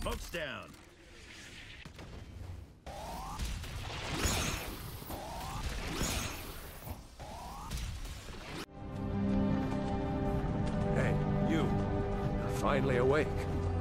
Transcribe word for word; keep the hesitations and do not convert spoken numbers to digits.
Smoke's down. Hey, you. You're finally awake.